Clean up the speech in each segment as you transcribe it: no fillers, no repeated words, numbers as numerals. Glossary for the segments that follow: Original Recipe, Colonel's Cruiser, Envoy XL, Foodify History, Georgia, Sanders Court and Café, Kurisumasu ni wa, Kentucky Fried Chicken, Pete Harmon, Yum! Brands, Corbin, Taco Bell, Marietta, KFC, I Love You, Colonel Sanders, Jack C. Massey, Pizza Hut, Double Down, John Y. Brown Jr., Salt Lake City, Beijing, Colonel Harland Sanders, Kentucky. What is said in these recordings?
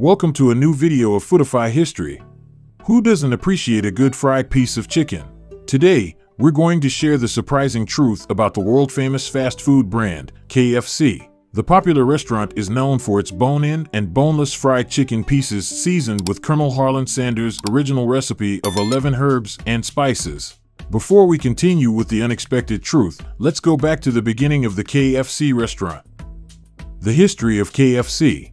Welcome to a new video of Foodify History. Who doesn't appreciate a good fried piece of chicken? Today, we're going to share the surprising truth about the world-famous fast food brand, KFC. The popular restaurant is known for its bone-in and boneless fried chicken pieces seasoned with Colonel Harland Sanders' original recipe of 11 herbs and spices. Before we continue with the unexpected truth, let's go back to the beginning of the KFC restaurant. The history of KFC.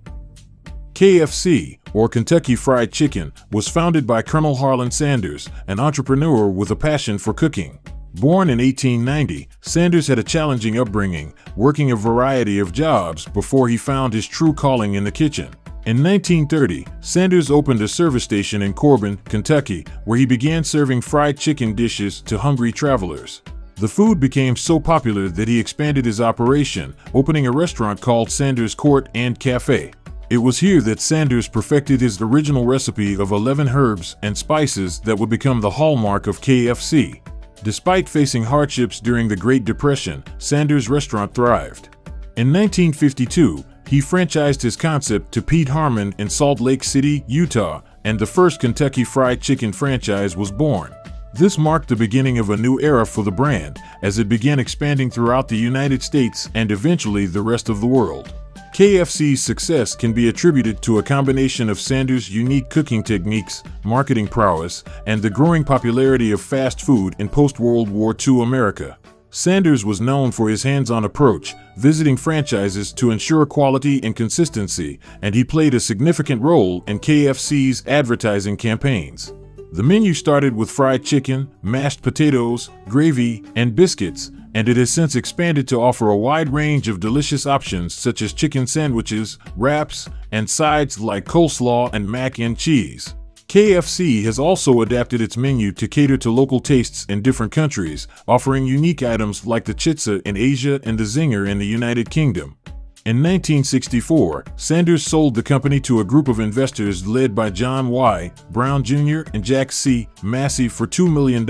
KFC, or Kentucky Fried Chicken, was founded by Colonel Harland Sanders, an entrepreneur with a passion for cooking. Born in 1890, Sanders had a challenging upbringing, working a variety of jobs before he found his true calling in the kitchen. In 1930, Sanders opened a service station in Corbin, Kentucky, where he began serving fried chicken dishes to hungry travelers. The food became so popular that he expanded his operation, opening a restaurant called Sanders Court and Café. It was here that Sanders perfected his original recipe of 11 herbs and spices that would become the hallmark of KFC. Despite facing hardships during the Great Depression, Sanders' restaurant thrived. In 1952, he franchised his concept to Pete Harmon in Salt Lake City, Utah, and the first Kentucky Fried Chicken franchise was born. This marked the beginning of a new era for the brand, as it began expanding throughout the United States and eventually the rest of the world. KFC's success can be attributed to a combination of Sanders' unique cooking techniques, marketing prowess, and the growing popularity of fast food in post-World War II America. Sanders was known for his hands-on approach, visiting franchises to ensure quality and consistency, and he played a significant role in KFC's advertising campaigns. The menu started with fried chicken, mashed potatoes, gravy, and biscuits, and it has since expanded to offer a wide range of delicious options such as chicken sandwiches, wraps, and sides like coleslaw and mac and cheese. KFC has also adapted its menu to cater to local tastes in different countries, offering unique items like the chitza in Asia and the zinger in the United Kingdom. In 1964, Sanders sold the company to a group of investors led by John Y. Brown Jr. and Jack C. Massey for $2 million,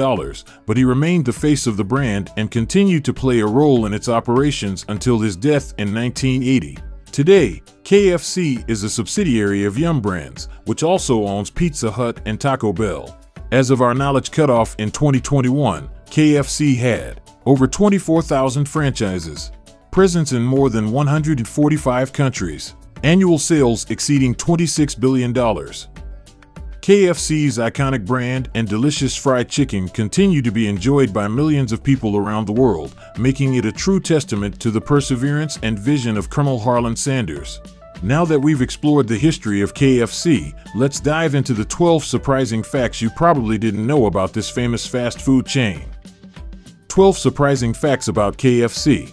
but he remained the face of the brand and continued to play a role in its operations until his death in 1980. Today, KFC is a subsidiary of Yum! Brands, which also owns Pizza Hut and Taco Bell. As of our knowledge cutoff in 2021, KFC had over 24,000 franchises, presence in more than 145 countries, annual sales exceeding $26 billion. KFC's iconic brand and delicious fried chicken continue to be enjoyed by millions of people around the world, making it a true testament to the perseverance and vision of Colonel Harland Sanders. Now that we've explored the history of KFC, let's dive into the 12 surprising facts you probably didn't know about this famous fast food chain. 12 surprising facts about KFC.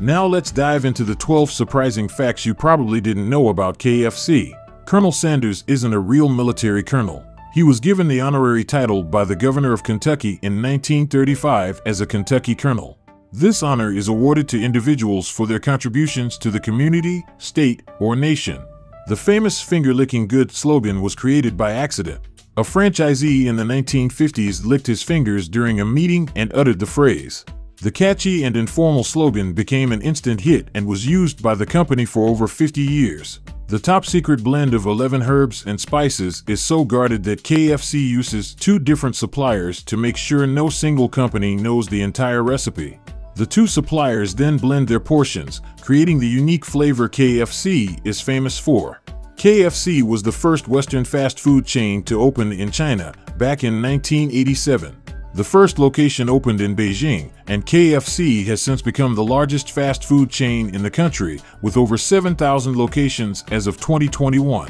Now let's dive into the 12 surprising facts you probably didn't know about KFC. Colonel Sanders isn't a real military colonel. He was given the honorary title by the governor of Kentucky in 1935 as a Kentucky colonel. This honor is awarded to individuals for their contributions to the community, state, or nation. The famous finger-licking good slogan was created by accident. A franchisee in the 1950s licked his fingers during a meeting and uttered the phrase. The catchy and informal slogan became an instant hit and was used by the company for over 50 years. The top-secret blend of 11 herbs and spices is so guarded that KFC uses 2 different suppliers to make sure no single company knows the entire recipe. The 2 suppliers then blend their portions, creating the unique flavor KFC is famous for. KFC was the first Western fast food chain to open in China back in 1987. The first location opened in Beijing, and KFC has since become the largest fast food chain in the country, with over 7,000 locations as of 2021.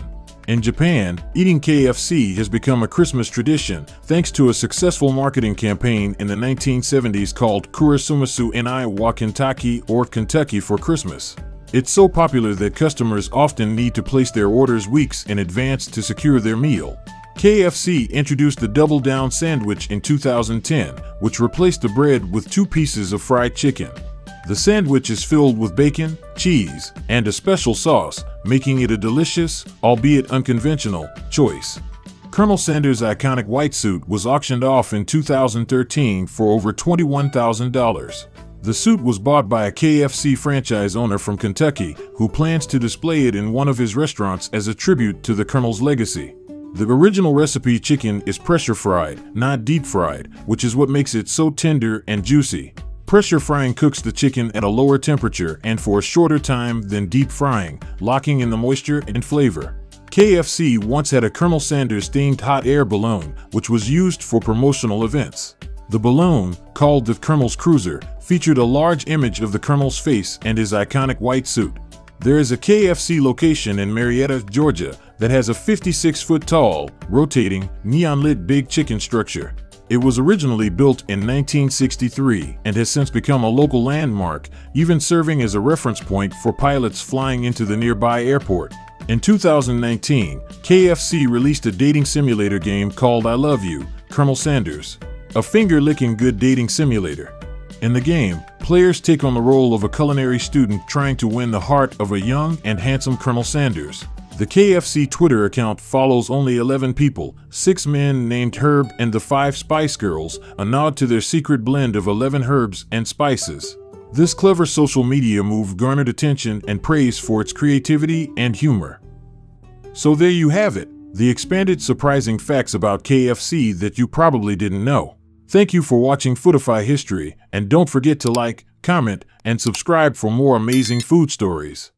In Japan, eating KFC has become a Christmas tradition, thanks to a successful marketing campaign in the 1970s called Kurisumasu ni wa Kentucky, or Kentucky for Christmas. It's so popular that customers often need to place their orders weeks in advance to secure their meal. KFC introduced the Double Down sandwich in 2010, which replaced the bread with 2 pieces of fried chicken. The sandwich is filled with bacon, cheese, and a special sauce, making it a delicious, albeit unconventional, choice. Colonel Sanders' iconic white suit was auctioned off in 2013 for over $21,000. The suit was bought by a KFC franchise owner from Kentucky, who plans to display it in one of his restaurants as a tribute to the Colonel's legacy. The original recipe chicken is pressure fried, not deep fried, which is what makes it so tender and juicy. Pressure frying cooks the chicken at a lower temperature and for a shorter time than deep frying, locking in the moisture and flavor. KFC once had a Colonel Sanders themed hot air balloon, which was used for promotional events. The balloon, called the Colonel's Cruiser, featured a large image of the Colonel's face and his iconic white suit. There is a KFC location in Marietta, Georgia, that has a 56-foot-tall, rotating, neon-lit big chicken structure. It was originally built in 1963 and has since become a local landmark, even serving as a reference point for pilots flying into the nearby airport. In 2019, KFC released a dating simulator game called I Love You, Colonel Sanders, a finger-licking good dating simulator. In the game, players take on the role of a culinary student trying to win the heart of a young and handsome Colonel Sanders. The KFC Twitter account follows only 11 people, 6 men named Herb and the 5 Spice Girls, a nod to their secret blend of 11 herbs and spices. This clever social media move garnered attention and praise for its creativity and humor. So there you have it, the expanded surprising facts about KFC that you probably didn't know. Thank you for watching Foodify History, and don't forget to like, comment, and subscribe for more amazing food stories.